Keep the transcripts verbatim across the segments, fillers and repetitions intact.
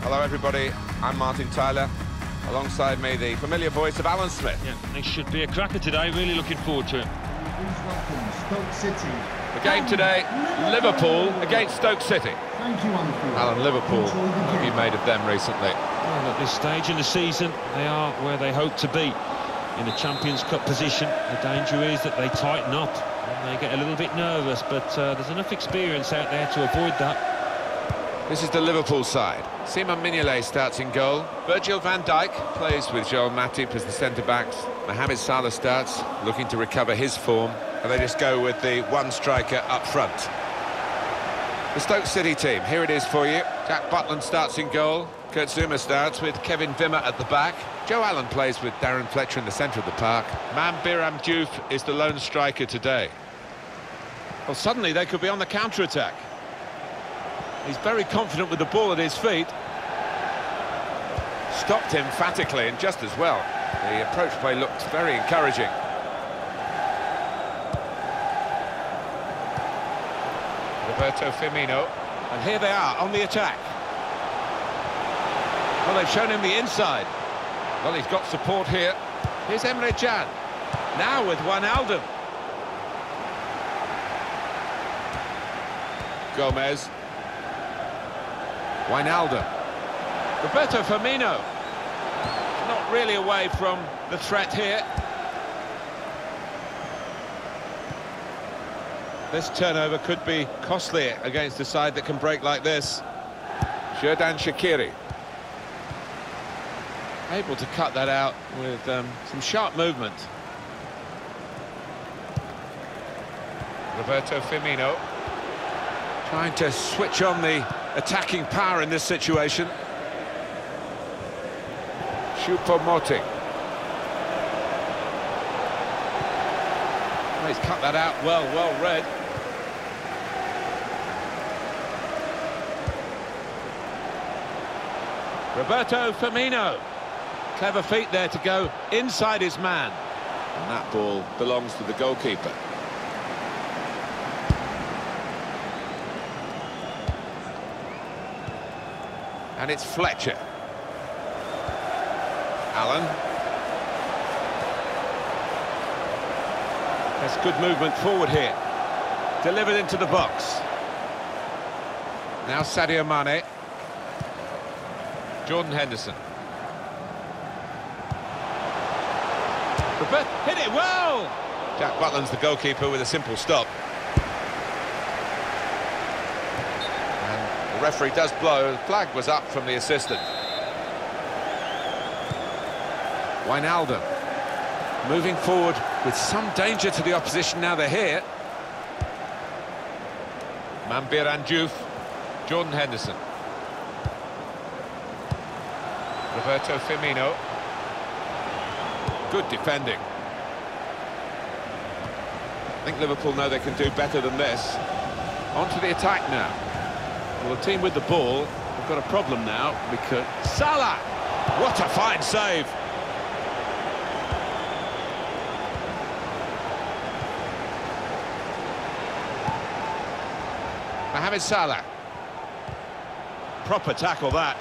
Hello, everybody. I'm Martin Tyler. Alongside me, the familiar voice of Alan Smith. Yeah, this should be a cracker today. Really looking forward to it. Stoke City. The game today, Liverpool against Stoke City. Thank you, Alan. Liverpool, what have you made of them recently? And at this stage in the season, they are where they hope to be. In the Champions Cup position, the danger is that they tighten up and they get a little bit nervous, but uh, there's enough experience out there to avoid that. This is the Liverpool side. Simon Mignolet starts in goal. Virgil van Dijk plays with Joel Matip as the centre-backs. Mohamed Salah starts, looking to recover his form, and they just go with the one striker up front. The Stoke City team, here it is for you. Jack Butland starts in goal. Kurt Zuma starts with Kevin Vimmer at the back. Joe Allen plays with Darren Fletcher in the centre of the park. Mame Biram Diouf is the lone striker today. Well, suddenly they could be on the counter-attack. He's very confident with the ball at his feet. Stopped emphatically and just as well. The approach play looked very encouraging. Roberto Firmino. And here they are on the attack. Well, they've shown him the inside. Well, he's got support here. Here's Emre Can. Now with Wijnaldum. Gomez. Wijnaldum. Roberto Firmino. Not really away from the threat here. This turnover could be costly against a side that can break like this. Xherdan Shaqiri. Able to cut that out with um, some sharp movement. Roberto Firmino. Trying to switch on the attacking power in this situation. Choupo-Moting. Well, he's cut that out well, well read. Roberto Firmino. Clever feet there to go inside his man. And that ball belongs to the goalkeeper. And it's Fletcher. Allen. That's good movement forward here. Delivered into the box. Now Sadio Mane. Jordan Henderson. But hit it well! Jack Butland's the goalkeeper with a simple stop. And the referee does blow. The flag was up from the assistant. Wijnaldum moving forward with some danger to the opposition now they're here. Mame Biram Diouf, Jordan Henderson. Roberto Firmino. Good defending. I think Liverpool know they can do better than this. On to the attack now. Well, the team with the ball have got a problem now because... Salah! What a fine save! Mohamed Salah. Proper tackle, that.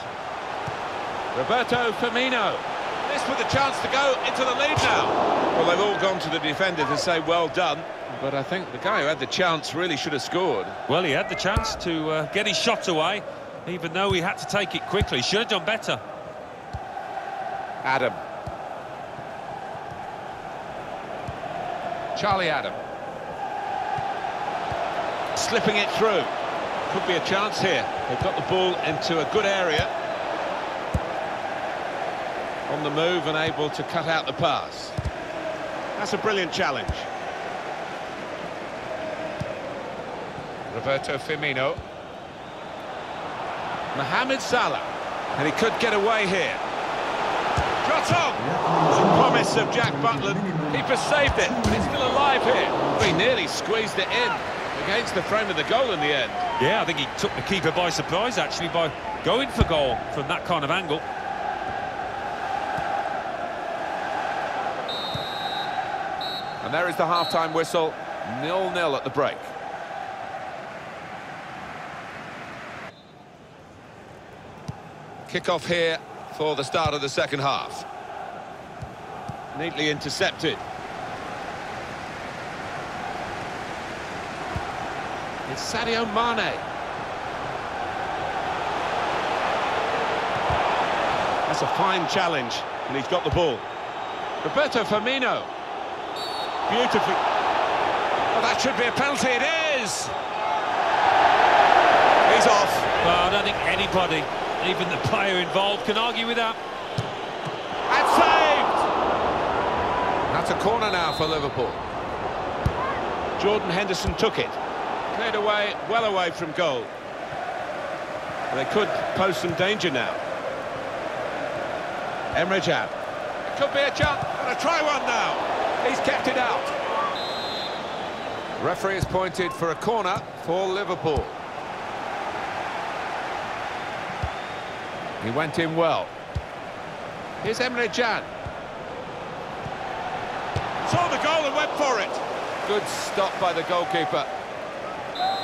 Roberto Firmino. This with a chance to go into the lead now. Well, they've all gone to the defender to say well done, but I think the guy who had the chance really should have scored. Well, he had the chance to uh, get his shot away, even though he had to take it quickly. Should have done better. Adam. Charlie Adam. Slipping it through. Could be a chance here. They've got the ball into a good area. On the move and able to cut out the pass. That's a brilliant challenge. Roberto Firmino. Mohamed Salah. And he could get away here. Shot on! The promise of Jack Butland. Keeper saved it, but it's still alive here. He nearly squeezed it in against the frame of the goal in the end. Yeah, I think he took the keeper by surprise, actually, by going for goal from that kind of angle. And there is the half-time whistle, nil nil at the break. Kick-off here for the start of the second half. Neatly intercepted. It's Sadio Mane. That's a fine challenge, and he's got the ball. Roberto Firmino. Beautifully. Well, that should be a penalty. It is. He's off. Well, I don't think anybody, even the player involved, can argue with that. And saved. That's a corner now for Liverpool. Jordan Henderson took it. Cleared away, well away from goal. They could pose some danger now. Emre Can. It could be a jump, and a try one now. He's kept it out. Referee is pointed for a corner for Liverpool. He went in well. Here's Emre Can. Saw the goal and went for it. Good stop by the goalkeeper.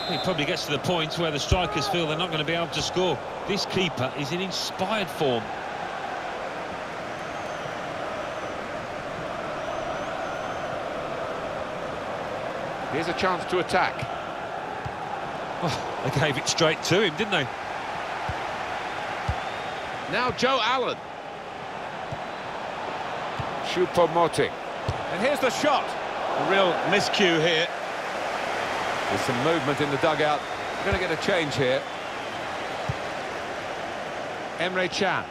He probably gets to the point where the strikers feel they're not going to be able to score. This keeper is in inspired form. Here's a chance to attack. Oh, they gave it straight to him, didn't they? Now Joe Allen. Choupo-Moting. And here's the shot. A real miscue here. There's some movement in the dugout. We're going to get a change here. Emre Can.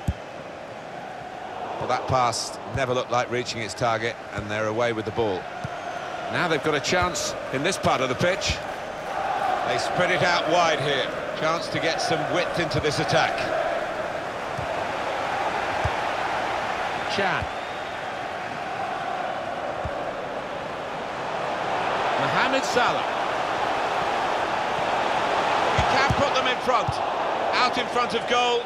Well, that pass never looked like reaching its target, and they're away with the ball. Now they've got a chance in this part of the pitch. They spread it out wide here. Chance to get some width into this attack. Can. Mohamed Salah. He can put them in front. Out in front of goal.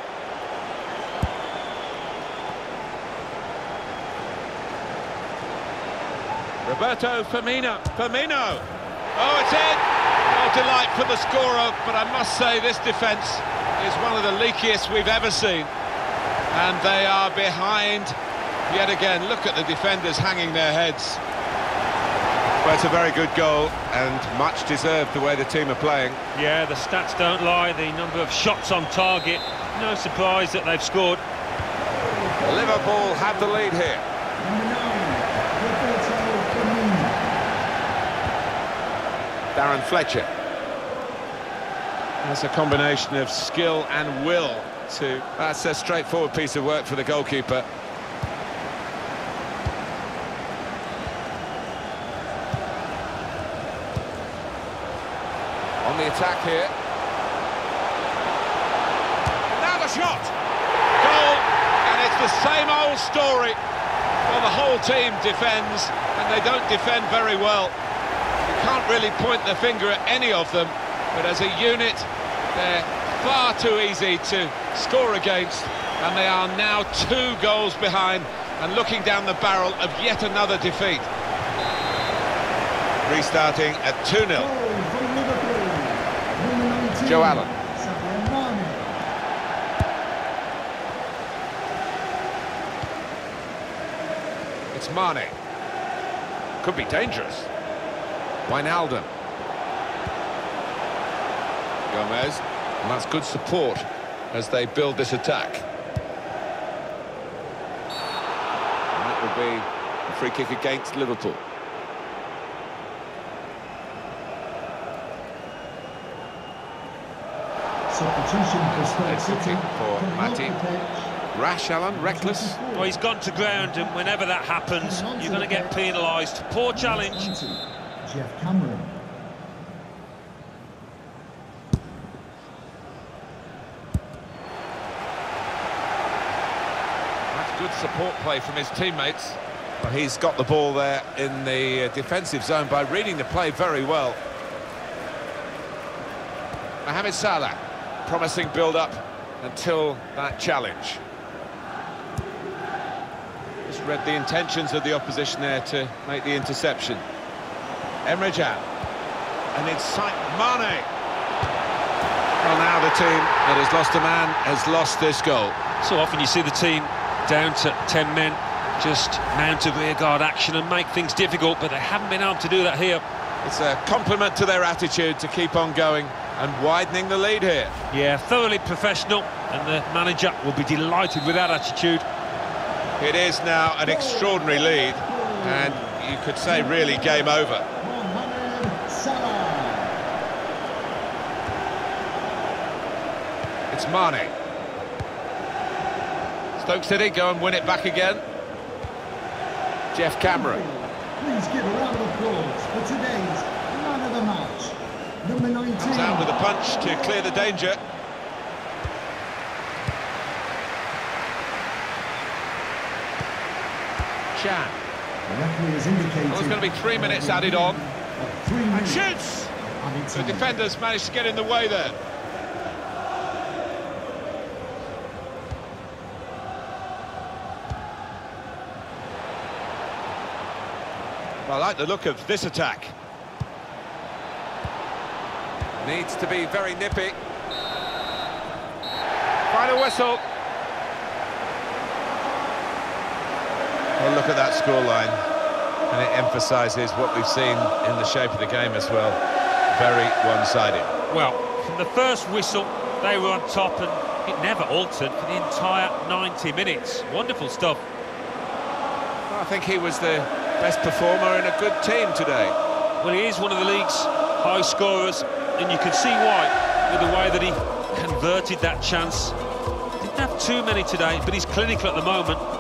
Roberto Firmino. Firmino! Oh, it's in! Oh, delight for the scorer, but I must say this defence is one of the leakiest we've ever seen. And they are behind yet again. Look at the defenders hanging their heads. Well, it's a very good goal and much deserved the way the team are playing. Yeah, the stats don't lie. The number of shots on target. No surprise that they've scored. Liverpool have the lead here. Darren Fletcher. That's a combination of skill and will to... That's a straightforward piece of work for the goalkeeper. On the attack here. Now the shot! Goal! And it's the same old story. Well, the whole team defends, and they don't defend very well. Can't really point the finger at any of them, but as a unit they're far too easy to score against, and they are now two goals behind and looking down the barrel of yet another defeat. Restarting at two nil. Joe Allen. It's Mane. Could be dangerous. Wijnaldum. Gomez. And that's good support as they build this attack. And that will be a free kick against Liverpool. Substitution for Stoke City. For Matip. Rash, Alan, reckless. Well, he's gone to ground, and whenever that happens, you're going to get penalised. Poor challenge. Geoff Cameron. That's good support play from his teammates. Well, he's got the ball there in the defensive zone by reading the play very well. Mohamed Salah, promising build-up until that challenge. Just read the intentions of the opposition there to make the interception. Emre Can, and inside Mane. Well, now the team that has lost a man has lost this goal. So often you see the team down to ten men, just mount a rearguard action and make things difficult, but they haven't been able to do that here. It's a compliment to their attitude to keep on going and widening the lead here. Yeah, thoroughly professional, and the manager will be delighted with that attitude. It is now an extraordinary lead, and you could say really game over. It's Mane. Stoke City go and win it back again. Geoff Cameron. Please give a round of applause for today's man of the match. Number nineteen. Comes out with a punch to clear the danger. Chan. Well, there's going to be three minutes added on. Three and shoots! The defenders managed to get in the way there. Well, I like the look of this attack. Needs to be very nippy. Final whistle. Well, look at that scoreline, and it emphasises what we've seen in the shape of the game as well. Very one-sided. Well, from the first whistle, they were on top, and it never altered for the entire ninety minutes. Wonderful stuff. Well, I think he was the best performer in a good team today. Well, he is one of the league's high scorers, and you can see why with the way that he converted that chance. Didn't have too many today, but he's clinical at the moment.